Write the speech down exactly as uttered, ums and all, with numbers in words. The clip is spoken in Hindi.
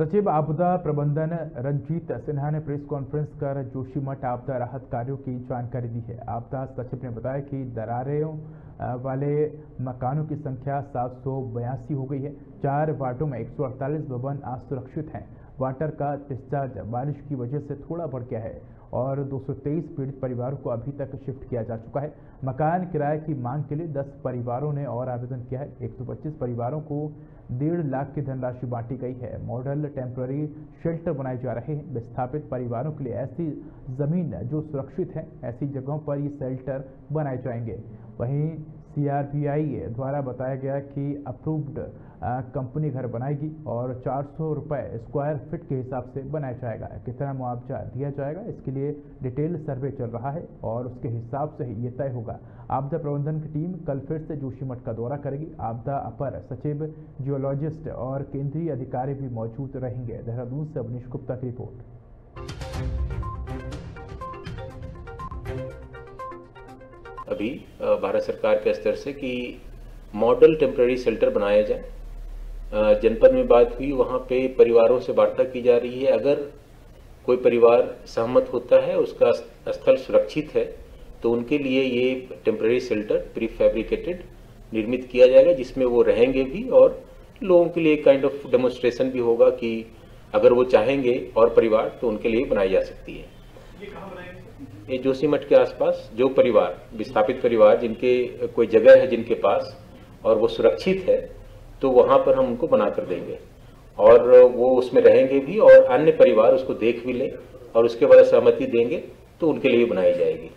सचिव आपदा प्रबंधन रंजीत सिन्हा ने प्रेस कॉन्फ्रेंस कर जोशीमठ आपदा राहत कार्यों की जानकारी दी है। आपदा सचिव ने बताया कि दरारों वाले मकानों की संख्या सात सौ बयासी हो गई है। चार वार्डों में एक सौ अड़तालीस भवन असुरक्षित हैं। वाटर का डिस्चार्ज बारिश की वजह से थोड़ा बढ़ गया है और दो सौ तेईस पीड़ित परिवारों को अभी तक शिफ्ट किया जा चुका है। मकान किराए की मांग के लिए दस परिवारों ने और आवेदन किया है। एक सौ पच्चीस परिवारों को डेढ़ लाख की धनराशि बांटी गई है। मॉडल टेम्पररी शेल्टर बनाए जा रहे हैं। विस्थापित परिवारों के लिए ऐसी जमीन जो सुरक्षित है, ऐसी जगहों पर ये शेल्टर बनाए जाएंगे। वहीं सीआरबीआई द्वारा बताया गया कि अप्रूव्ड कंपनी घर बनाएगी और चार सौ रुपये स्क्वायर फीट के हिसाब से बनाया जाएगा। कितना मुआवजा दिया जाएगा इसके लिए डिटेल सर्वे चल रहा है और उसके हिसाब से ही ये तय होगा। आपदा प्रबंधन की टीम कल फिर से जोशीमठ का दौरा करेगी। आपदा अपर सचिव, जियोलॉजिस्ट और केंद्रीय अधिकारी भी मौजूद रहेंगे। देहरादून से अवनीश गुप्ता की रिपोर्ट। अभी भारत सरकार के स्तर से कि मॉडल टेम्पररी शेल्टर बनाया जाए, जनपद में बात हुई, वहाँ पे परिवारों से वार्ता की जा रही है। अगर कोई परिवार सहमत होता है, उसका स्थल सुरक्षित है, तो उनके लिए ये टेम्पररी शेल्टर प्री फैब्रिकेटेड निर्मित किया जाएगा, जिसमें वो रहेंगे भी और लोगों के लिए काइंड ऑफ डेमोन्स्ट्रेशन भी होगा कि अगर वो चाहेंगे और परिवार तो उनके लिए बनाई जा सकती है। ये कहाँ बनाएंगे? ये जोशीमठ के आसपास जो परिवार, विस्थापित परिवार, जिनके कोई जगह है जिनके पास और वो सुरक्षित है, तो वहाँ पर हम उनको बना कर देंगे और वो उसमें रहेंगे भी और अन्य परिवार उसको देख भी लें और उसके बाद सहमति देंगे तो उनके लिए बनाई जाएगी।